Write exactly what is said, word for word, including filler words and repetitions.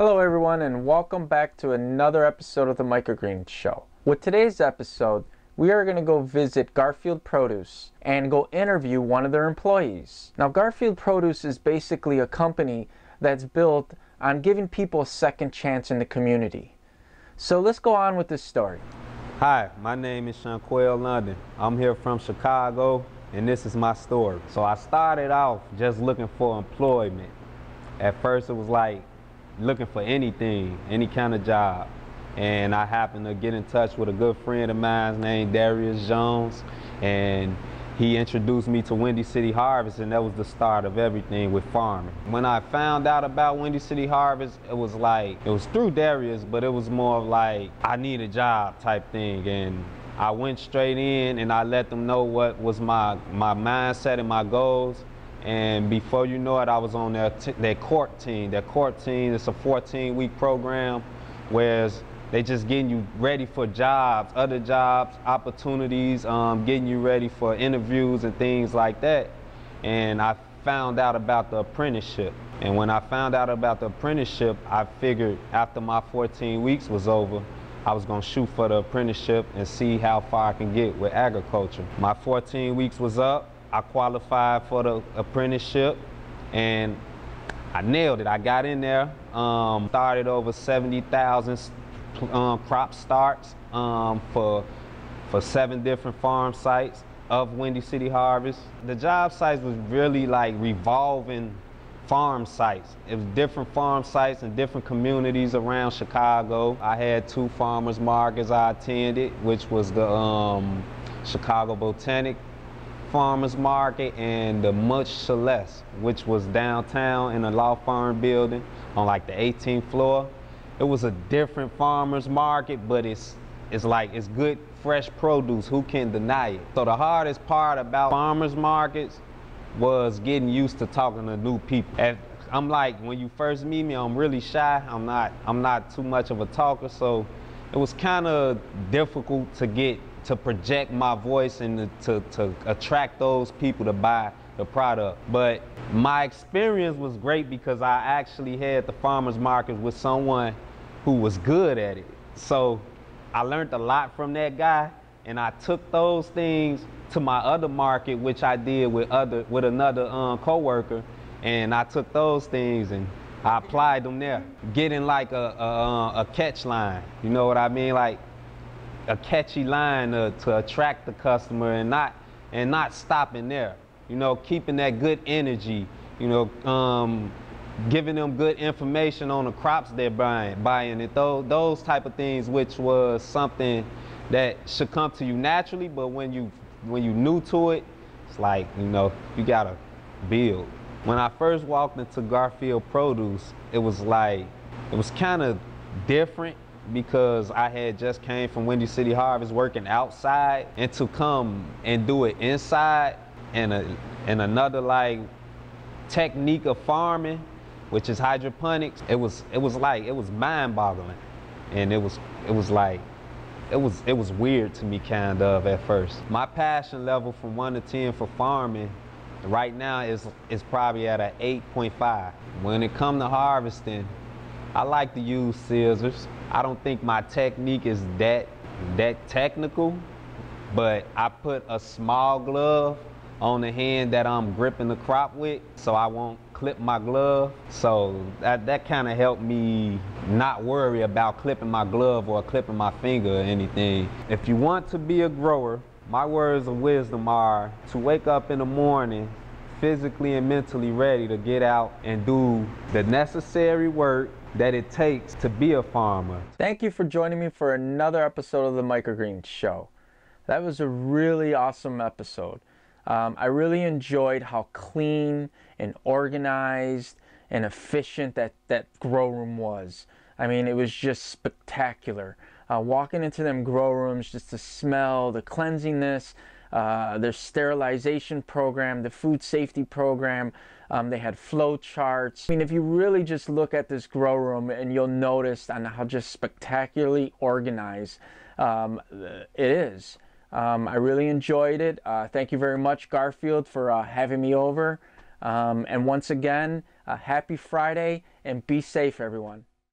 Hello everyone, and welcome back to another episode of The Microgreens Show. With today's episode, we are going to go visit Garfield Produce and go interview one of their employees. Now, Garfield Produce is basically a company that's built on giving people a second chance in the community. So let's go on with this story. Hi, my name is Shanquell London. I'm here from Chicago, and this is my story. So I started off just looking for employment. At first, it was like, looking for anything, any kind of job. And I happened to get in touch with a good friend of mine named Darius Jones, and he introduced me to Windy City Harvest, and that was the start of everything with farming. When I found out about Windy City Harvest, it was like, it was through Darius, but it was more of like, I need a job type thing. And I went straight in and I let them know what was my, my mindset and my goals. And before you know it, I was on their, t their court team. Their court team, it's a fourteen week program, whereas they just getting you ready for jobs, other jobs, opportunities, um, getting you ready for interviews and things like that. And I found out about the apprenticeship. And when I found out about the apprenticeship, I figured after my fourteen weeks was over, I was gonna shoot for the apprenticeship and see how far I can get with agriculture. My fourteen weeks was up. I qualified for the apprenticeship, and I nailed it. I got in there, um, started over seventy thousand um, crop starts um, for, for seven different farm sites of Windy City Harvest. The job sites was really like revolving farm sites. It was different farm sites in different communities around Chicago. I had two farmers markets I attended, which was the um, Chicago Botanic Farmers Market and the Much Celeste, which was downtown in a law firm building on like the eighteenth floor. It was a different farmers market, but it's it's like it's good fresh produce. Who can deny it? So the hardest part about farmers markets was getting used to talking to new people. And I'm like, when you first meet me, I'm really shy. I'm not I'm not too much of a talker, so it was kind of difficult to get to project my voice and to, to attract those people to buy the product. But my experience was great because I actually had the farmers market with someone who was good at it. So I learned a lot from that guy, and I took those things to my other market, which I did with other with another um, coworker, and I took those things and I applied them there. Getting like a, a, a catch line, you know what I mean? Like, a catchy line to, to attract the customer, and not and not stopping there, you know, keeping that good energy, you know, um, giving them good information on the crops they're buying, buying it, those, those type of things, which was something that should come to you naturally, but when you when you new to it, it's like, you know, you gotta build. When I first walked into Garfield Produce, it was like, it was kind of different, because I had just came from Windy City Harvest working outside, and to come and do it inside and, a, and another like technique of farming, which is hydroponics, it was it was like, it was mind-boggling. And it was it was like, it was it was weird to me kind of at first. My passion level from one to ten for farming right now is is probably at an eight point five. When it comes to harvesting, I like to use scissors. I don't think my technique is that that technical, but I put a small glove on the hand that I'm gripping the crop with, so I won't clip my glove. So that, that kind of helped me not worry about clipping my glove or clipping my finger or anything. If you want to be a grower, my words of wisdom are to wake up in the morning physically and mentally ready to get out and do the necessary work that it takes to be a farmer. Thank you for joining me for another episode of The Microgreens Show. That was a really awesome episode. Um, I really enjoyed how clean and organized and efficient that, that grow room was. I mean, it was just spectacular. Uh, walking into them grow rooms, just the smell, the cleanliness, Uh, their sterilization program, the food safety program, um, they had flow charts. I mean, if you really just look at this grow room, and you'll notice on how just spectacularly organized um, it is. Um, I really enjoyed it. Uh, thank you very much, Garfield, for uh, having me over. Um, and once again, uh, happy Friday, and be safe, everyone.